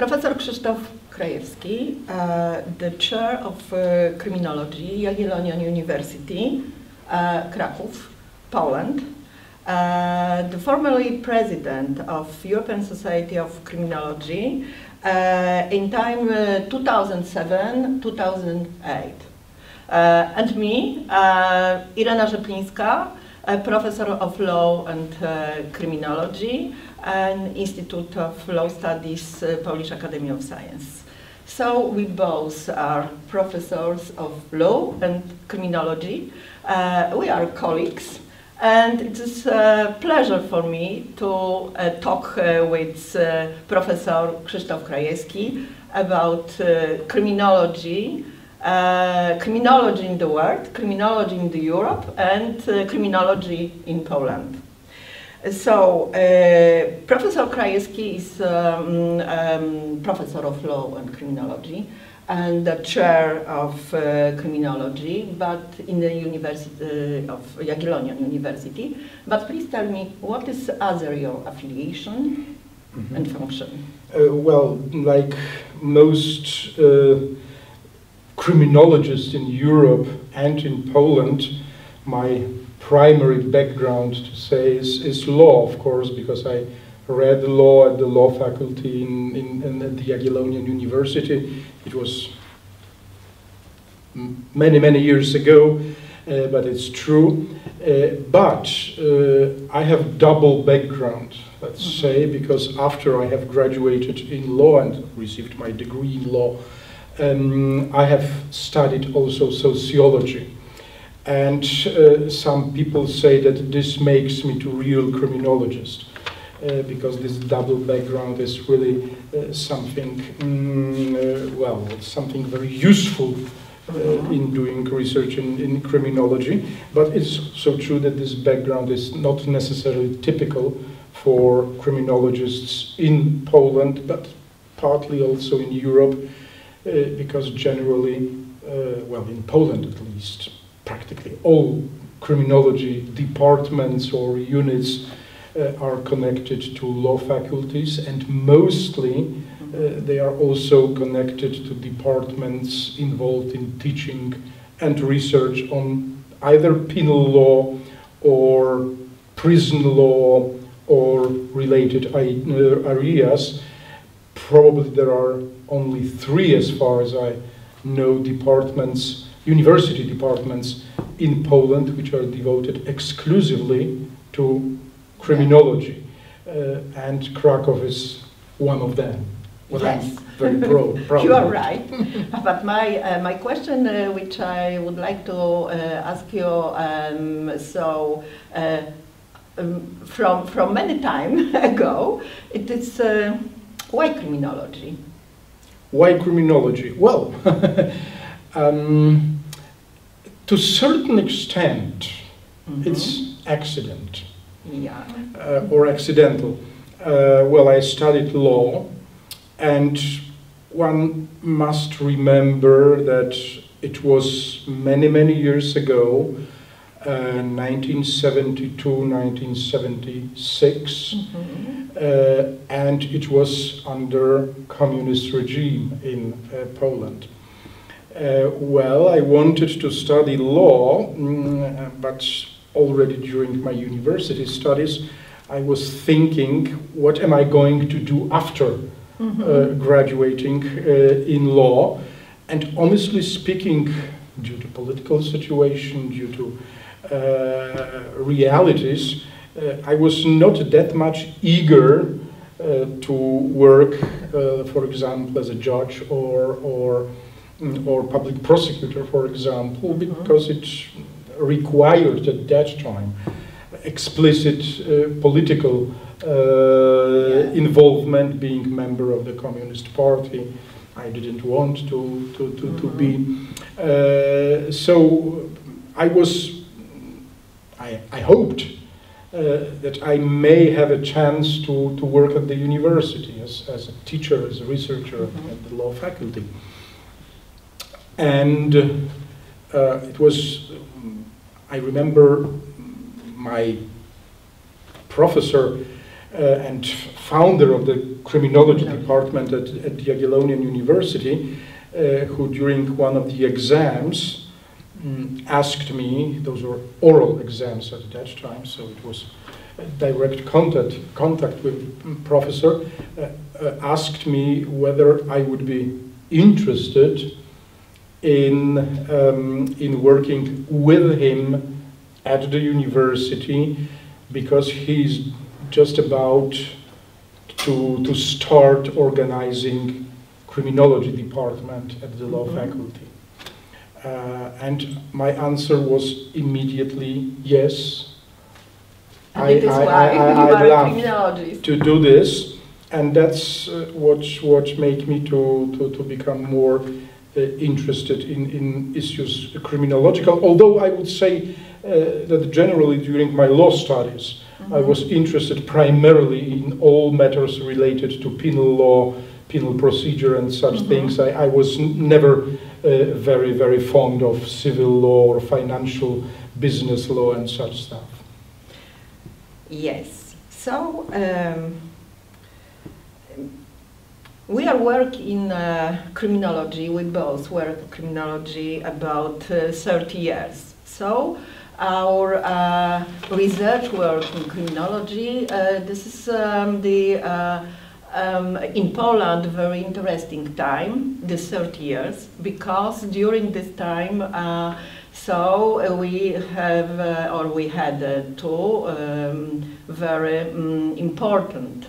Professor Krzysztof Krajewski, the chair of criminology, Jagiellonian University, Kraków, Poland, the formerly president of European Society of Criminology in time 2007-2008. And me, Irena Rzeplińska, a professor of law and criminology and Institute of Law Studies, Polish Academy of Science. So we both are professors of law and criminology. We are colleagues, and it is a pleasure for me to talk with Professor Krzysztof Krajewski about criminology, criminology in the world, criminology in Europe, and criminology in Poland. So, Professor Krajewski is professor of law and criminology and the chair of criminology, but in the University of Jagiellonian University. But please tell me, what is other your affiliation and function? Well, like most criminologists in Europe and in Poland, my primary background, to say, is law, of course, because I read law at the law faculty in at the Jagiellonian University. It was many, many years ago, but it's true. I have double background, let's say, because after I have graduated in law and received my degree in law, I have studied also sociology, and some people say that this makes me to real criminologist, because this double background is really something, well, something very useful in doing research in criminology. But it's so true that this background is not necessarily typical for criminologists in Poland, but partly also in Europe. Because generally, well, in Poland at least, practically all criminology departments or units are connected to law faculties, and mostly they are also connected to departments involved in teaching and research on either penal law or prison law or related areas. Probably there are only three, as far as I know, departments, university departments in Poland, which are devoted exclusively to criminology. And Kraków is one of them. Well, yes. I'm very proud. You are right. But my question, which I would like to ask you, from many time ago, it is why criminology? Why criminology? Well, to a certain extent, it's accident, yeah. Or accidental. Well, I studied law, and one must remember that it was many, many years ago, 1972, 1976, and it was under communist regime in Poland. Well, I wanted to study law, but already during my university studies, I was thinking, what am I going to do after graduating in law? And honestly speaking, due to political situation, due to realities, I was not that much eager to work, for example, as a judge or public prosecutor, for example, because it required at that time explicit political involvement, being member of the Communist Party. I didn't want to be. So I was, I hoped that I may have a chance to work at the university as a teacher, as a researcher at the law faculty. And it was, I remember my professor and founder of the criminology department at Jagiellonian University, who during one of the exams asked me, those were oral exams at that time, so it was direct contact with professor, asked me whether I would be interested in working with him at the university, because he's just about to start organizing criminology department at the law faculty. And my answer was immediately yes. I'd love to do this, and that's what made me to become more interested in issues criminological, although I would say that generally during my law studies I was interested primarily in all matters related to penal law, penal procedure and such things. I was never very, very fond of civil law or financial business law and such stuff. Yes, so we are working in criminology, we both work in criminology about 30 years. So our research work in criminology, this is in Poland very interesting time, the 30 years, because during this time we had two very important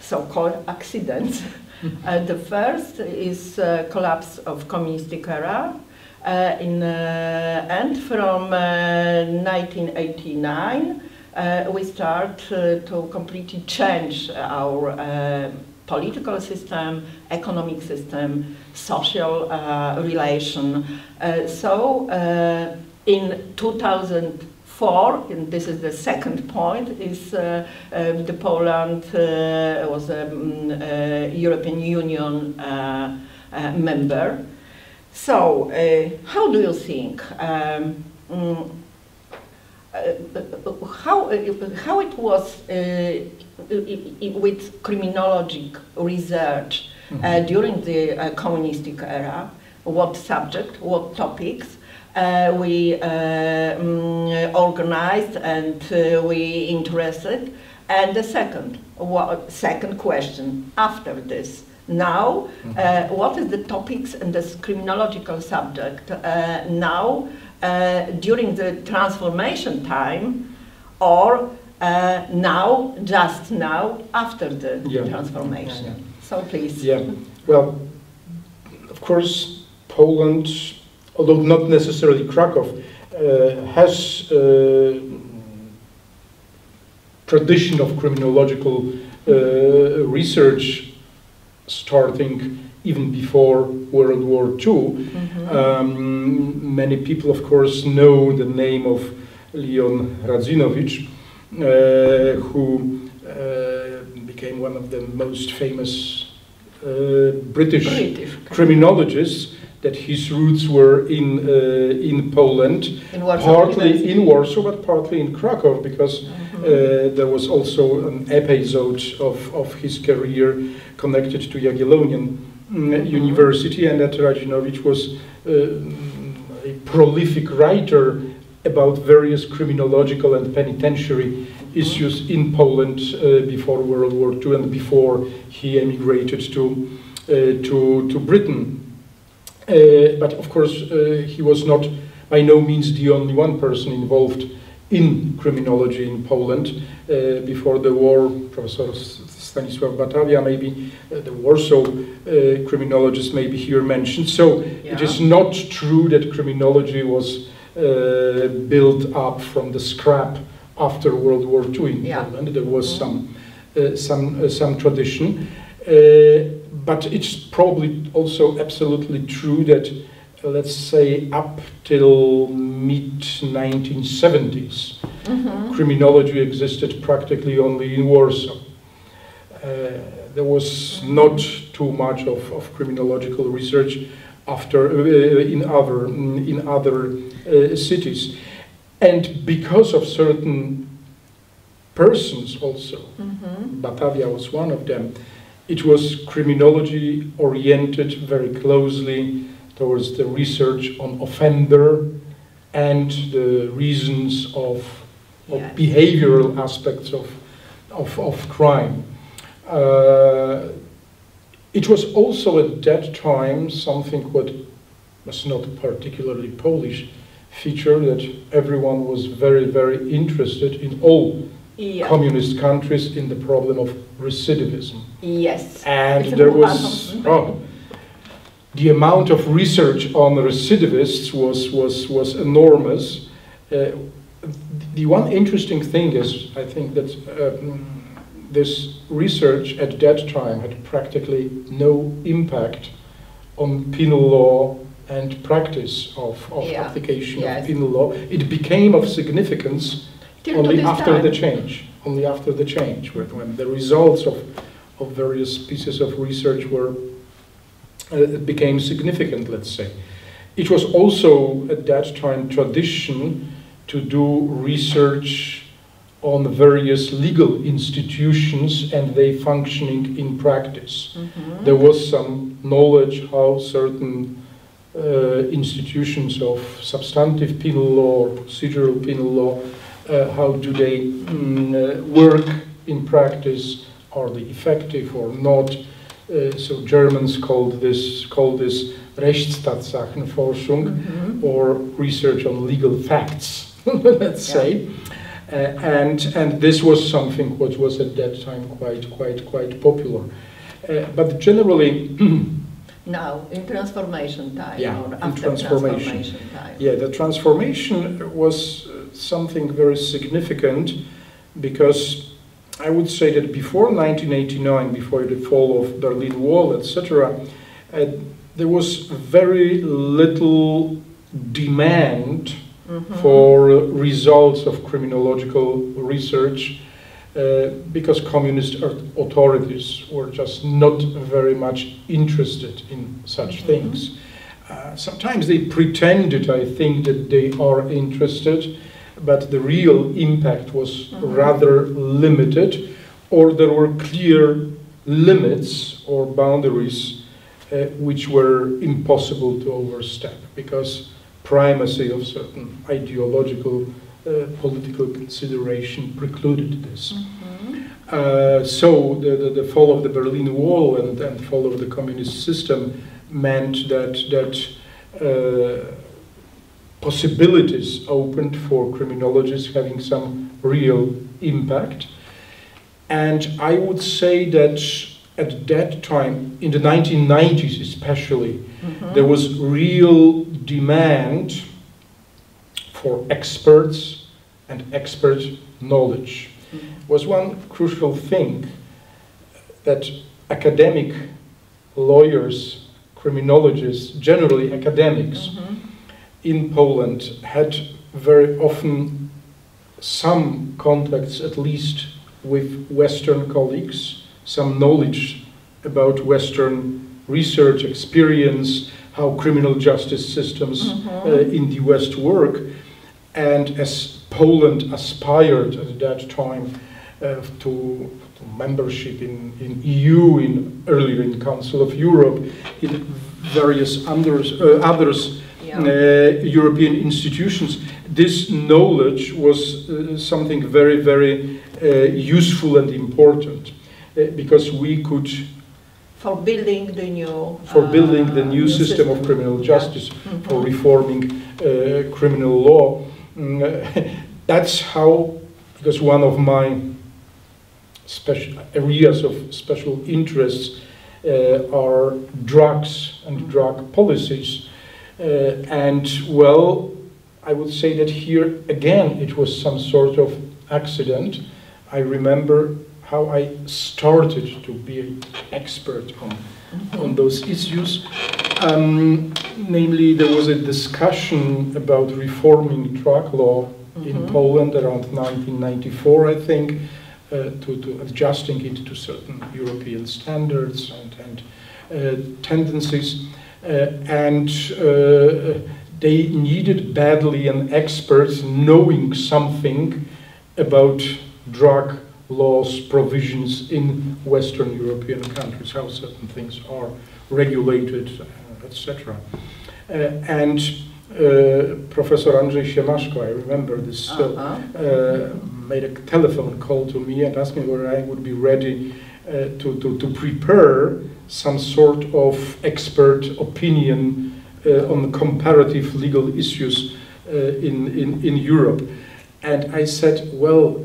so-called accidents. The first is collapse of communist era, and from 1989 we start to completely change our political system, economic system, social relation. So in 2004, and this is the second point, is the Poland was a European Union member. So how do you think? How it was with criminologic research during the communist era? What subject, what topics we organized and we interested? And the second question after this. Now, what is the topics and the criminological subject now? During the transformation time, or now, just now, after the transformation. Yeah. So please. Yeah. Well, of course, Poland, although not necessarily Kraków, has a tradition of criminological research starting even before World War II. Many people, of course, know the name of Leon Radzinowicz, who became one of the most famous British criminologists, that his roots were in Poland, in Warsaw, partly in Warsaw, but partly in Krakow, because there was also an episode of his career connected to Jagiellonian University, and that Radzinowicz was a prolific writer about various criminological and penitentiary issues in Poland before World War II and before he emigrated to Britain. But of course he was not by no means the only one person involved in criminology in Poland. Before the war, Professor Stanisław Batavia, maybe the Warsaw criminologist may be here mentioned. So it is not true that criminology was built up from the scrap after World War II in Poland. There was some tradition. But it's probably also absolutely true that, let's say, up till mid-1970s, criminology existed practically only in Warsaw. There was not too much of criminological research after in other cities, and because of certain persons also. Mm-hmm. Batavia was one of them. It was criminology oriented very closely towards the research on offender and the reasons of behavioral aspects of crime. It was also at that time something what was not particularly Polish feature, that everyone was very interested in all communist countries in the problem of recidivism. Yes. And there was the amount of research on recidivists was enormous. The one interesting thing is, I think that this research at that time had practically no impact on penal law and practice of application of penal law. It became of significance only after the change. Only after the change, when the results of various pieces of research were became significant, let's say. It was also at that time tradition to do research on various legal institutions and their functioning in practice. Mm-hmm. There was some knowledge how certain institutions of substantive penal law, procedural penal law, how do they work in practice? Are they effective or not? So Germans called this Rechtstatsachenforschung, mm-hmm. or research on legal facts, let's say. And this was something which was at that time quite popular, but generally now in transformation time or after transformation time. Yeah, the transformation was something very significant, because I would say that before 1989, before the fall of Berlin Wall, etc., there was very little demand. Mm-hmm. for results of criminological research, because communist authorities were just not very much interested in such mm-hmm. things. Sometimes they pretended, I think, that they are interested, but the real impact was mm-hmm. rather limited, or there were clear limits or boundaries which were impossible to overstep, because primacy of certain ideological, political consideration precluded this. Mm-hmm. So the fall of the Berlin Wall and fall of the communist system meant that possibilities opened for criminologists having some real impact. And I would say that at that time, in the 1990s especially, mm-hmm. there was real demand for experts and expert knowledge. Mm-hmm. Was one crucial thing that academic lawyers, criminologists, generally academics mm-hmm. in Poland had very often some contacts at least with Western colleagues, some knowledge about Western research experience, how criminal justice systems mm-hmm. In the West work. And as Poland aspired at that time to membership in EU, earlier in Council of Europe, in various other European institutions, this knowledge was something very useful and important, because we could for building the new system of criminal justice, mm-hmm. for reforming criminal law. That's how, because one of my special areas of special interests are drugs and drug policies. And well, I would say that here again it was some sort of accident. I remember how I started to be an expert on those issues. Namely, there was a discussion about reforming drug law mm-hmm. in Poland around 1994, I think, to adjusting it to certain European standards and tendencies. And they needed badly an expert knowing something about drug laws provisions in Western European countries, how certain things are regulated, etc. Professor Andrzej Siemaszko, I remember this, made a telephone call to me and asked me whether I would be ready to prepare some sort of expert opinion on comparative legal issues in Europe. And I said, well,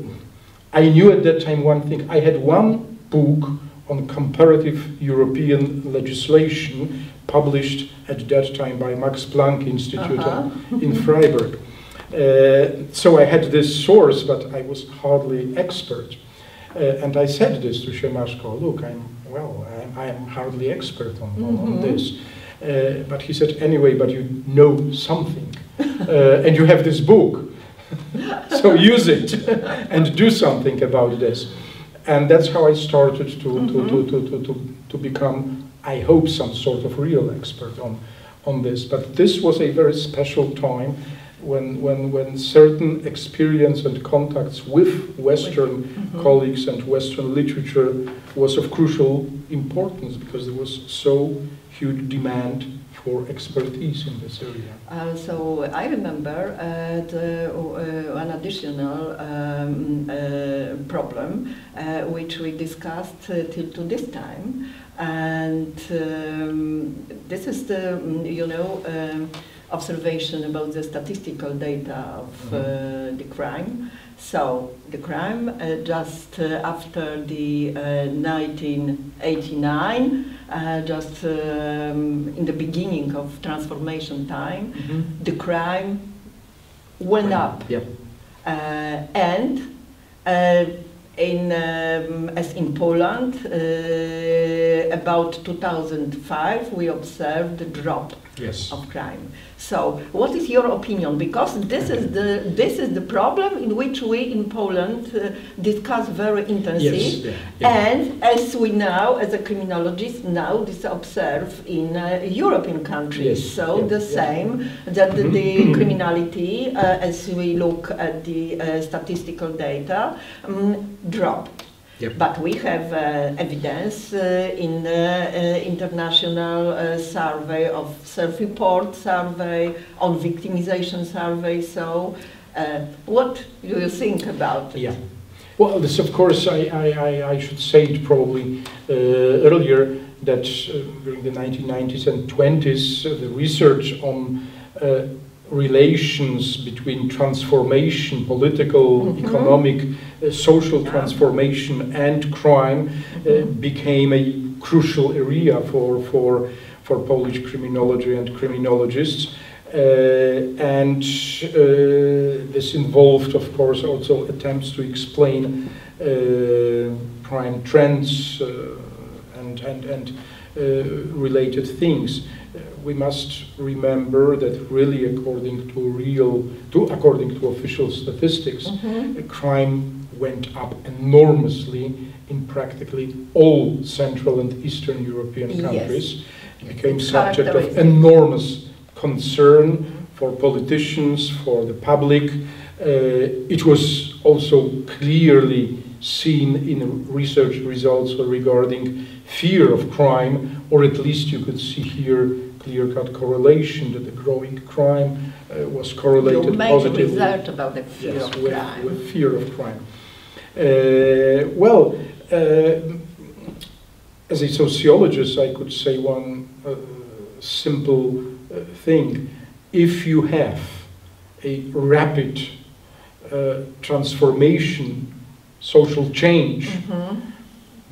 I knew at that time one thing. I had one book on comparative European legislation published at that time by Max Planck Institute in Freiburg. So I had this source, but I was hardly expert. And I said this to Siemaszko, look, I'm hardly expert on this. But he said, anyway, but you know something. And you have this book. So use it and do something about this. And that's how I started to become, I hope, some sort of real expert on this. But this was a very special time when certain experience and contacts with Western colleagues and Western literature was of crucial importance, because there was so huge demand for expertise in this area. So I remember an additional problem which we discussed till to this time, and this is the, observation about the statistical data of the crime. So the crime just after the 1989, just in the beginning of transformation time, the crime went up. And as in Poland, about 2005 we observed a drop of crime. So what is your opinion? Because this is the problem in which we in Poland discuss very intensely, and as we now, as a criminologist, now this observe in European countries. So the same, that the criminality, as we look at the statistical data, drop. But we have evidence in the international survey of self-report survey, on victimization survey. So what do you think about it? Well, this, of course, I should say it probably earlier, that during the 1990s and 20s, the research on relations between transformation, political, economic, social transformation and crime became a crucial area for Polish criminology and criminologists. And this involved, of course, also attempts to explain crime trends and related things. We must remember that really, according to official statistics, crime went up enormously in practically all Central and Eastern European countries. It became subject of enormous concern for politicians, for the public. It was also clearly seen in research results regarding fear of crime, or at least you could see here clear-cut correlation that the growing crime was correlated positively. You made a result about the fear of crime. With fear of crime. Well, as a sociologist, I could say one simple thing. If you have a rapid transformation, social change,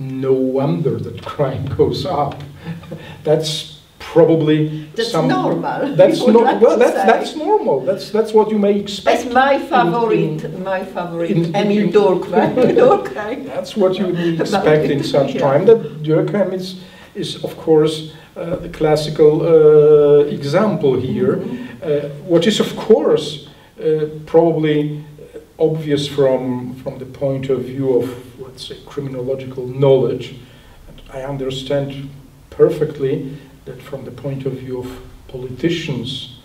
no wonder that crime goes up. That's probably normal. That's normal. Well, that's normal. That's what you may expect. That's my favorite. Emil Durkheim. That's what you would expect in such time. That Durkheim is of course the classical example here. What is of course probably obvious from the point of view of, let's say, criminological knowledge, and I understand perfectly that from the point of view of politicians,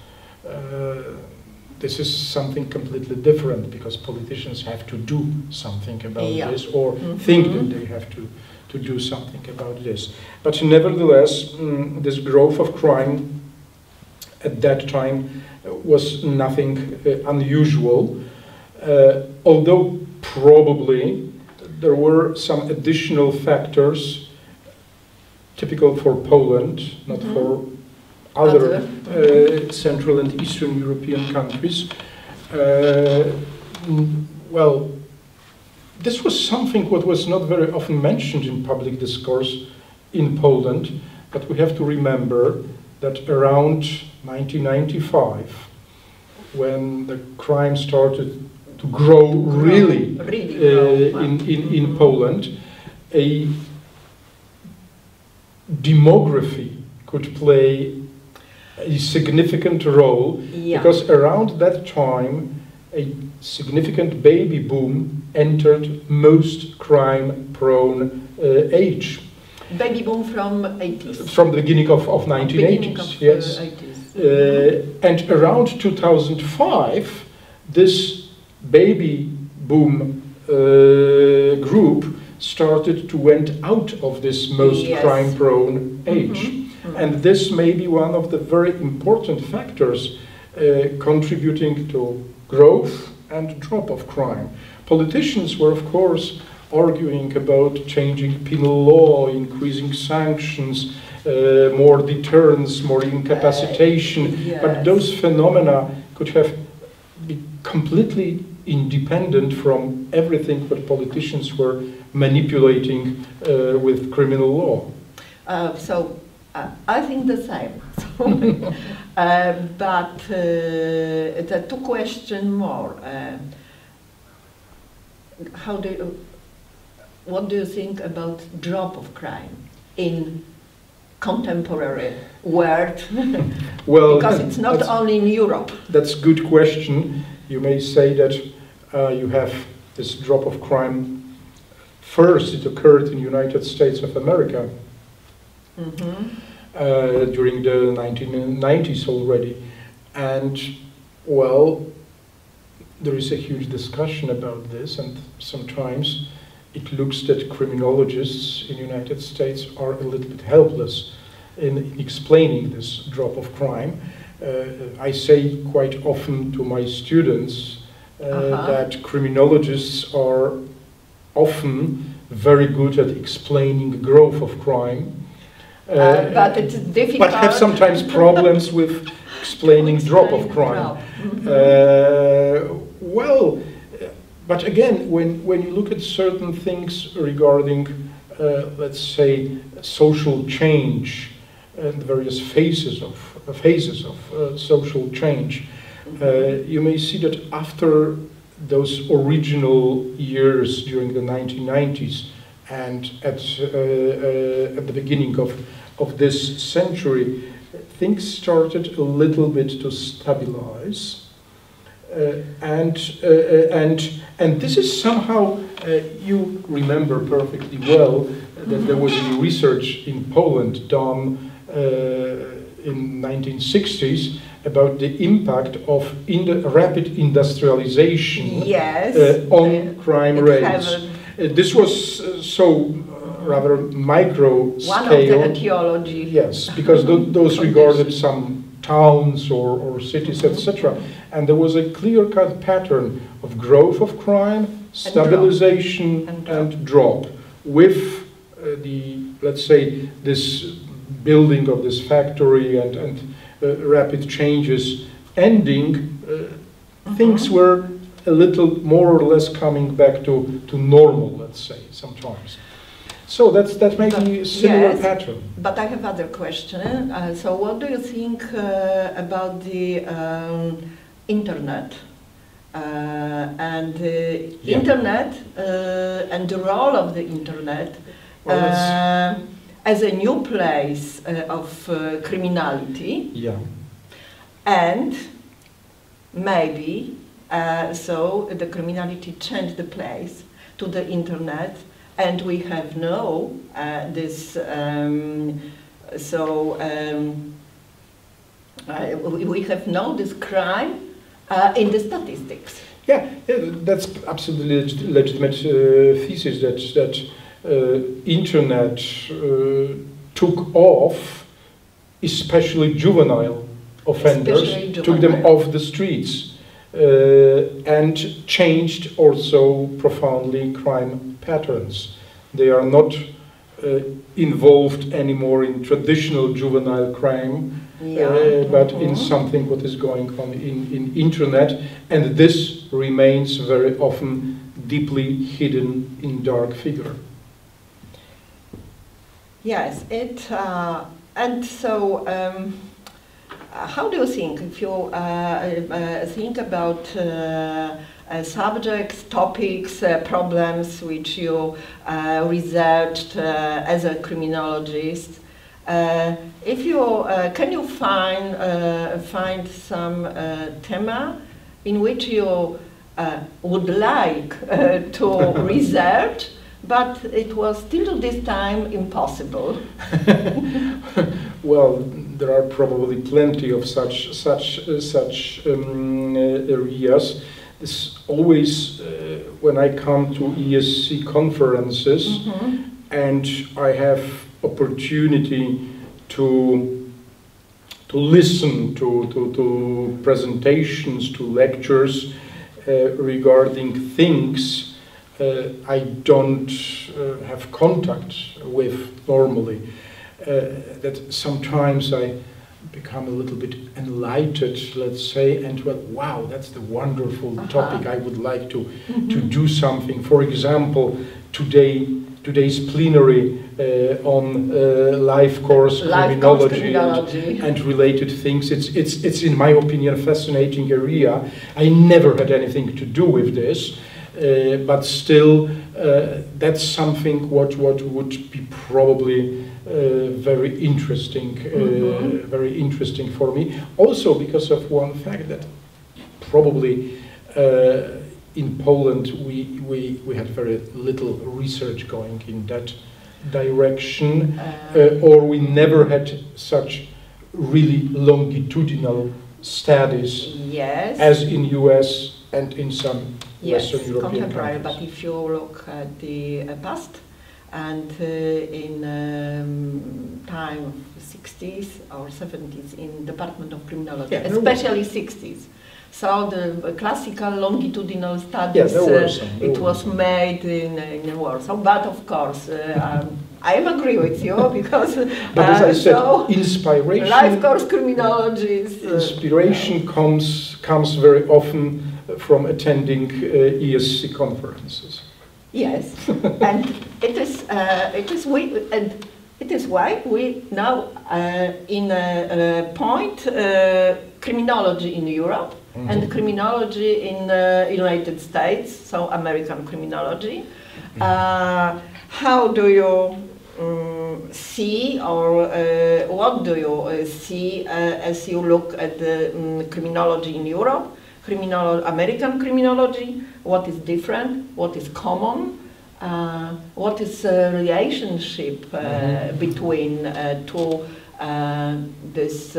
this is something completely different, because politicians have to do something about this, or think that they have to do something about this. But nevertheless, this growth of crime at that time was nothing unusual, although probably there were some additional factors typical for Poland, not for other Central and Eastern European countries. Well, this was something what was not very often mentioned in public discourse in Poland, but we have to remember that around 1995, when the crime started to grow really, in Poland, a demography could play a significant role, because around that time a significant baby boom entered most crime-prone age. Baby boom from 80s. From the beginning of 1980s, yes. And around 2005, this baby boom group started to went out of this most crime-prone age. And this may be one of the very important factors contributing to growth and drop of crime. Politicians were, of course, arguing about changing penal law, increasing sanctions, more deterrence, more incapacitation, but those phenomena could have been completely independent from everything that politicians were manipulating with criminal law. I think the same. But the two questions more. What do you think about drop of crime in contemporary world? Well, because it's not only in Europe. That's a good question. You may say that you have this drop of crime. First, it occurred in the United States of America during the 1990s already. And, well, there is a huge discussion about this, and sometimes it looks that criminologists in the United States are a little bit helpless in explaining this drop of crime. I say quite often to my students that criminologists are often very good at explaining growth of crime, but it's difficult. But have sometimes problems with explaining drop of crime. Well. But again, when you look at certain things regarding, let's say, social change and various phases of social change, you may see that after those original years during the 1990s and at the beginning of this century, things started a little bit to stabilize. And this is somehow, you remember perfectly well that there was a research in Poland done in 1960s about the impact of rapid industrialization on crime rates. This was rather micro scale. One of the etiology. Yes, because those regarded some towns or cities, etc. And there was a clear-cut pattern of growth of crime, stabilization, and drop, with the, let's say, this building of this factory and rapid changes ending. Things were a little more or less coming back to normal, let's say, sometimes. So that may be a similar pattern. But I have other question. So what do you think about the internet and the internet and the role of the internet as a new place of criminality? Yeah. And maybe so the criminality changed the place to the internet. And we have now this, we have now this crime in the statistics. Yeah, that's absolutely legitimate thesis that internet took off, especially juvenile offenders, took them off the streets and changed also profoundly crime patterns. They are not involved anymore in traditional juvenile crime, yeah. But in something what is going on in internet, and this remains very often deeply hidden in dark figure. Yes, it and so how do you think, if you think about subjects, topics, problems which you researched as a criminologist, if you can you find some theme in which you would like to research, but it was till this time impossible? Well, there are probably plenty of such areas. It's always when I come to ESC conferences, and I have opportunity to listen to presentations, to lectures regarding things I don't have contact with normally. That sometimes I become a little bit enlightened, let's say, and well, wow, that's the wonderful topic I would like to do something. For example, today's plenary on life course criminology and related things. It's in my opinion a fascinating area. I never had anything to do with this, but still that's something what would be probably very interesting, very interesting for me. Also because of one fact that probably in Poland we had very little research going in that direction, or we never had such really longitudinal studies as in US and in some Western European countries. But if you look at the past, and in time of 60s or 70s in Department of Criminology, especially 60s. So the classical longitudinal studies, it was made in Warsaw, but of course I agree with you because but as I said, so inspiration, life course criminologists, inspiration comes very often from attending ESC conferences. Yes, and it is why we now in a point criminology in Europe and criminology in the United States, so American criminology. How do you see, or what do you see as you look at the criminology in Europe? American criminology, what is different, what is common, what is the relationship between two this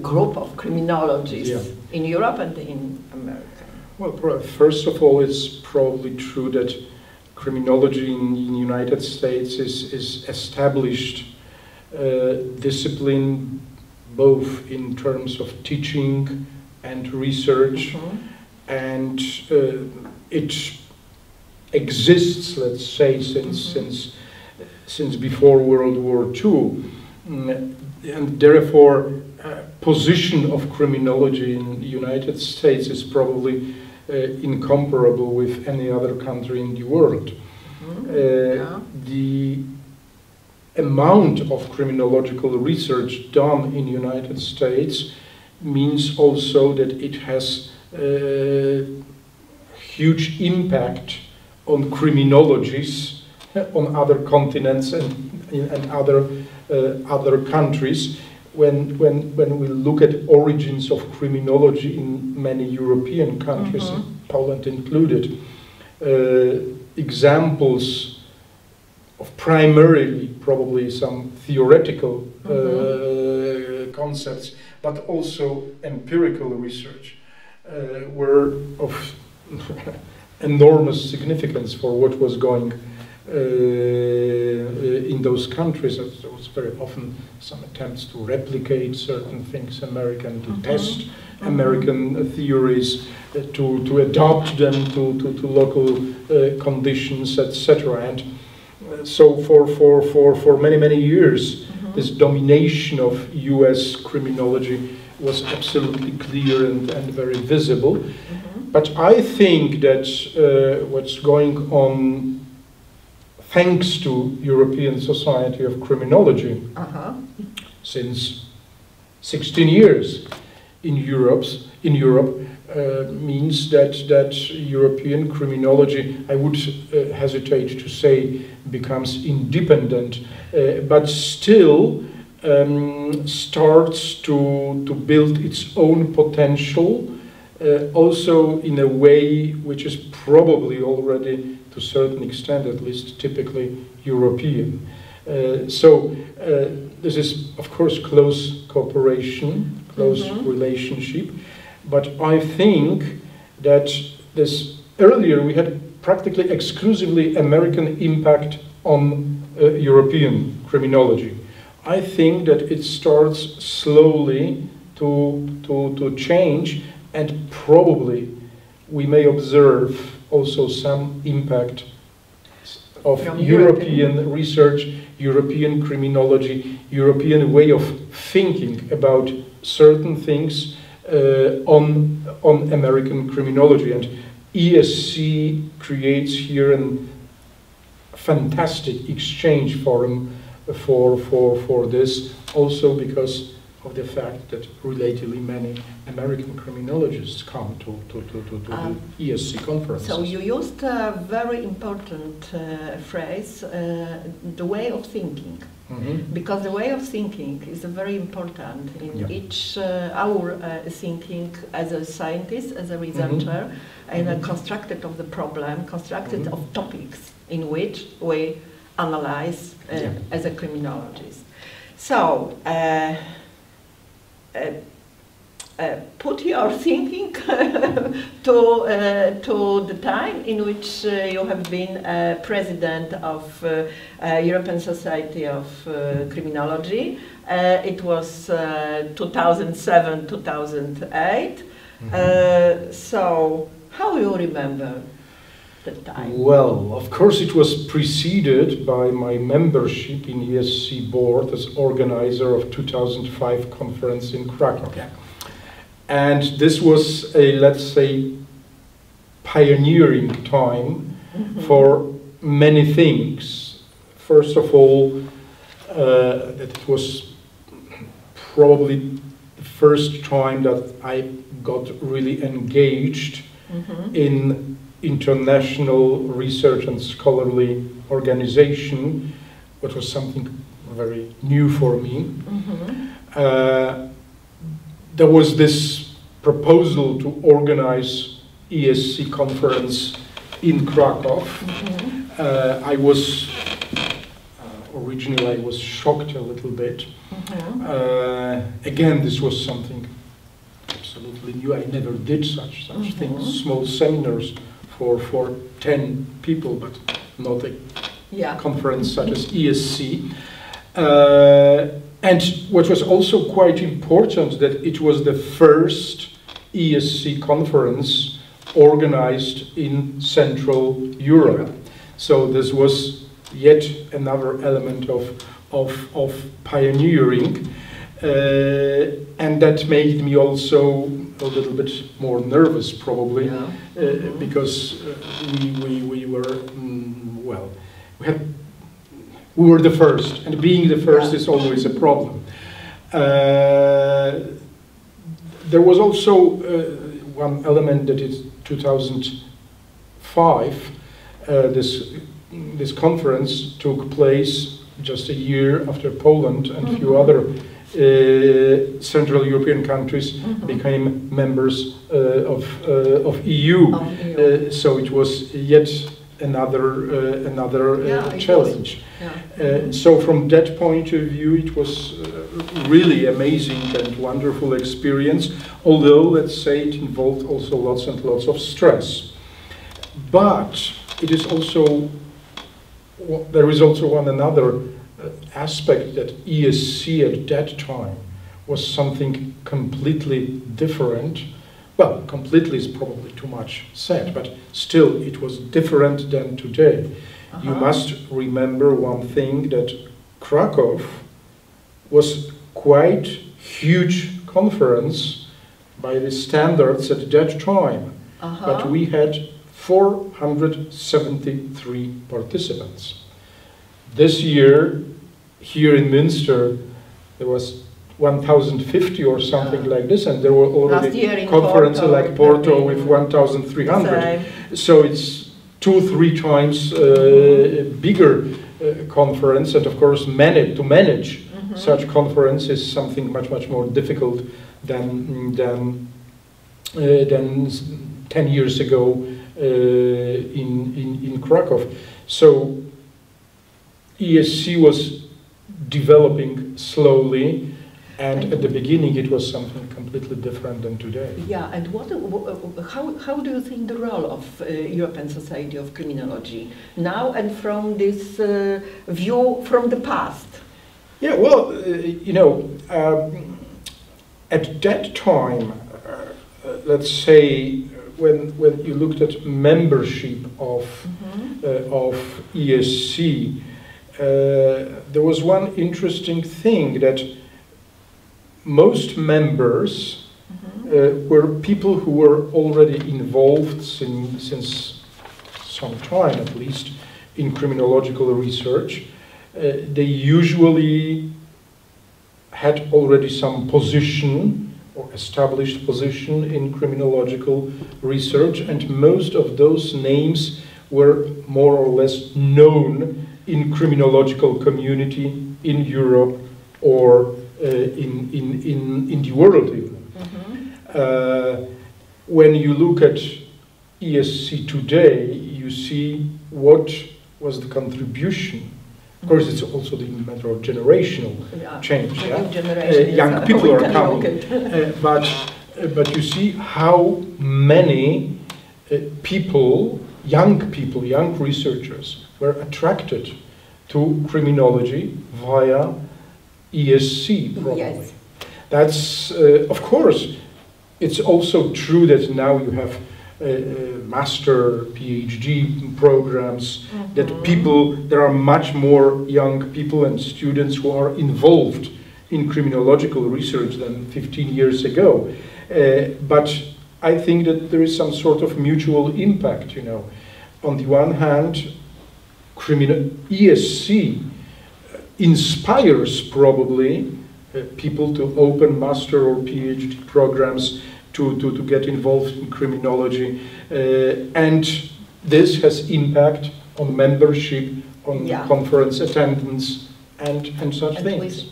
group of criminologists in Europe and in America? Well, first of all, it's probably true that criminology in the United States is established discipline, both in terms of teaching and research, and it exists, let's say, since before World War II, and therefore position of criminology in the United States is probably incomparable with any other country in the world. The amount of criminological research done in the United States means also that it has a huge impact on criminologies on other continents and other countries. When we look at origins of criminology in many European countries, Poland included, examples of primarily probably some theoretical concepts, but also empirical research. were of enormous significance for what was going in those countries. There was very often some attempts to replicate certain things American, to test American theories, to adopt them to local conditions, etc. And so for many years, this domination of US criminology was absolutely clear and very visible. But I think that what's going on, thanks to European Society of Criminology, since 16 years in Europe, means that European criminology, I would hesitate to say, becomes independent, but still starts to build its own potential, also in a way which is probably already, to a certain extent at least, typically European. This is, of course, close cooperation, close relationship. But I think that this earlier we had practically exclusively American impact on European criminology. I think that it starts slowly to change, and probably we may observe also some impact of European research, European criminology, European way of thinking about certain things on American criminology. And ESC creates here a fantastic exchange forum for this, also because of the fact that relatively many American criminologists come to the ESC conference. So you used a very important phrase, the way of thinking. Because the way of thinking is very important in each our thinking as a scientist, as a researcher, and constructed of the problem, constructed of topics in which we analyze as a criminologist. So put your thinking to the time in which you have been president of European Society of Criminology. It was 2007, 2008. So how you remember the time? Well, of course it was preceded by my membership in ESC board as organizer of 2005 conference in Kraków. And this was a, let's say, pioneering time for many things. First of all, it was probably the first time that I got really engaged in international research and scholarly organization, which was something very new for me. There was this proposal to organize ESC conference in Krakow. I was, originally I was shocked a little bit. Again, this was something absolutely new. I never did such things, small seminars for 10 people, but not a conference such as ESC. And what was also quite important, that it was the first ESC conference organized in Central Europe. So this was yet another element of pioneering. And that made me also a little bit more nervous, probably, because we were, well, we were the first, and being the first is always a problem. There was also one element that is 2005. This conference took place just a year after Poland and a few other Central European countries became members of EU. So it was yet another challenge. Yeah. So from that point of view, it was really amazing and wonderful experience, although let's say it involved also lots and lots of stress. But it is also, there is also one another aspect that ESC at that time was something completely different. Well, completely is probably too much said, but still it was different than today. Uh-huh. You must remember one thing, that Kraków was quite huge conference by the standards at that time, uh-huh. but we had 473 participants. This year, here in Münster, there was 1,050 or something like this, and there were already conferences like Porto with 1,300. So it's 2-3 times bigger conference, and of course to manage mm-hmm. such conference is something much more difficult than 10 years ago in Krakow. So ESC was developing slowly. And at the beginning, it was something completely different than today. Yeah, and how do you think the role of European Society of Criminology now and from this view from the past? Yeah, well, you know, at that time, let's say, when you looked at membership of, mm-hmm. Of ESC, there was one interesting thing that most members mm-hmm. Were people who were already involved since some time, at least, in criminological research. They usually had already some position or established position in criminological research, and most of those names were more or less known in criminological community in Europe or in the world even. Mm-hmm. When you look at ESC today, you see what was the contribution. Of course, it's also the matter of generational change. Yeah? Young people are coming. But you see how many people, young researchers, were attracted to criminology via ESC, probably. Yes. That's, of course, it's also true that now you have master, PhD programs, mm-hmm. that there are much more young people and students who are involved in criminological research than 15 years ago. But I think that there is some sort of mutual impact, you know. On the one hand, ESC inspires probably people to open master or PhD programs to get involved in criminology, and this has impact on membership, on conference attendance, and such things.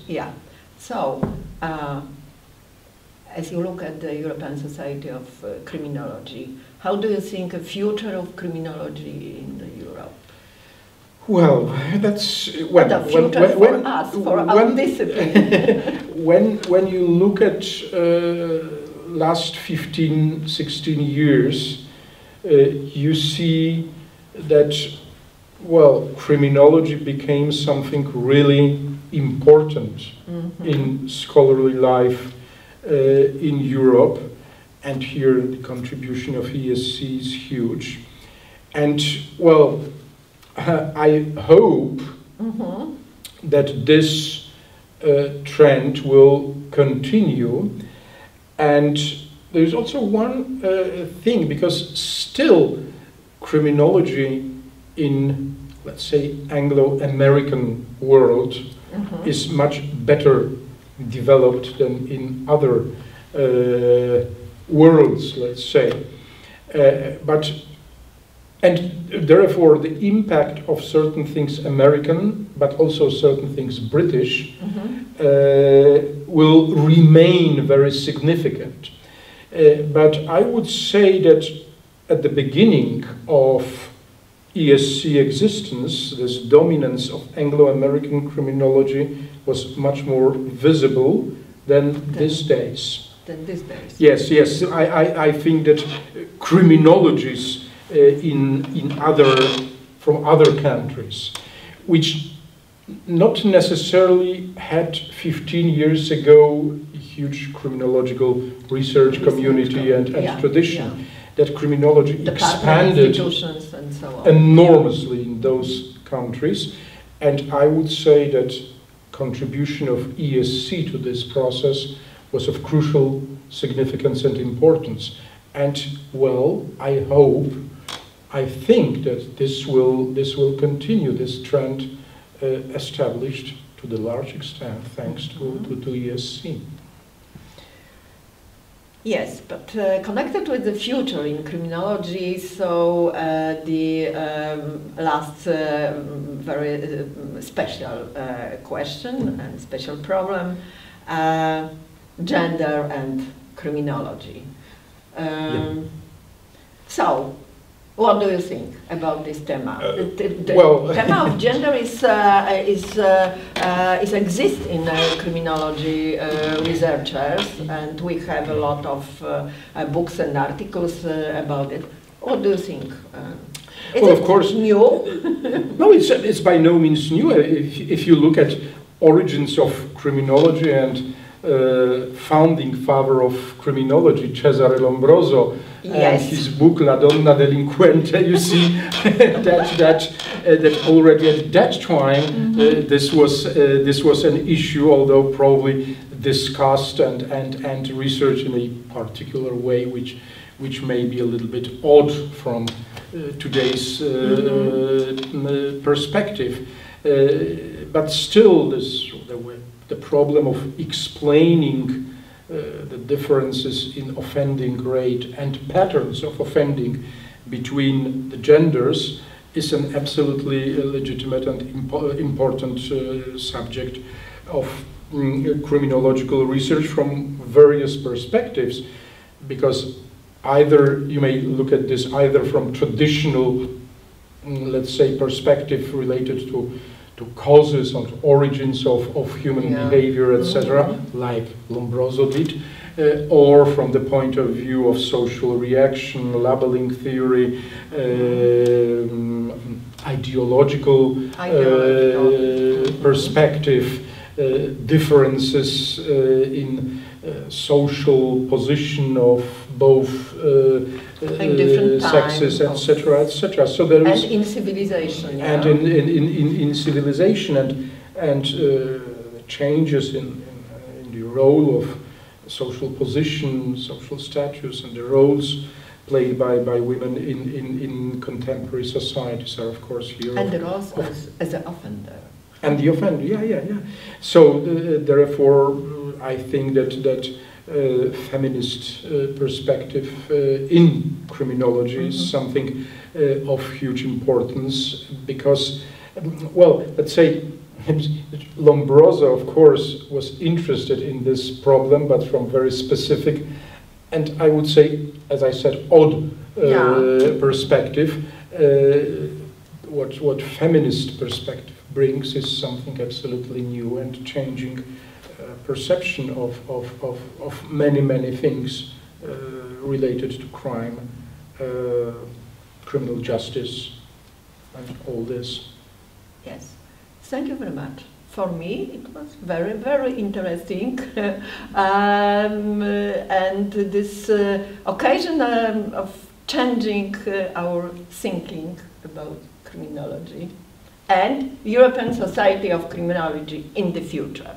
So, as you look at the European Society of Criminology, how do you think the future of criminology in Europe? Well, that's when you look at last 15, 16 years, you see that, well, criminology became something really important mm-hmm. in scholarly life in Europe, and here the contribution of ESC is huge, and well. I hope mm-hmm. that this trend will continue, and there is also one thing, because still criminology in, let's say, Anglo-American world mm-hmm. is much better developed than in other worlds, let's say, but. And therefore, the impact of certain things American, but also certain things British, mm-hmm. Will remain very significant. But I would say that at the beginning of ESC existence, this dominance of Anglo-American criminology, was much more visible than these days. Yes, yes. I think that criminologists from other countries, which not necessarily had 15 years ago a huge criminological research community and yeah, tradition, yeah. That criminology expanded and so on. Enormously in those countries, and I would say that contribution of ESC to this process was of crucial significance and importance. And well, I hope, I think that this will continue, this trend established to the large extent thanks to ESC. Yes, but connected with the future in criminology, so the last very special question and special problem, gender and criminology. Yeah. So, what do you think about this theme? The theme of gender is exists in criminology researchers, and we have a lot of books and articles about it. What do you think? Well, of course, new. No, it's by no means new. If you look at origins of criminology and founding father of criminology, Cesare Lombroso, yes. And his book La Donna Delinquente, you see that already at that time this was an issue, although probably discussed and researched in a particular way, which may be a little bit odd from today's perspective, but still the problem of explaining the differences in offending rate and patterns of offending between the genders is an absolutely legitimate and important subject of criminological research from various perspectives, because either you may look at this either from traditional, let's say, perspective related to causes and origins of human behavior, etc., like Lombroso did, or from the point of view of social reaction, labeling theory, ideological perspective, differences in social position of both sexes, etc., etc. So there is, and in civilization, and yeah. in civilization, and changes in the role of social position, social status, and the roles played by women in contemporary societies are, of course, here. And the roles as an offender. And the offender, yeah. So therefore, I think that. Feminist perspective in criminology is something of huge importance, because, well, let's say Lombroso, of course, was interested in this problem, but from very specific and, I would say, as I said, odd perspective. What feminist perspective brings is something absolutely new and changing perception of many things related to crime, criminal justice, and all this. Yes, thank you very much. For me, it was very interesting, and this occasion of changing our thinking about criminology and European Society of Criminology in the future.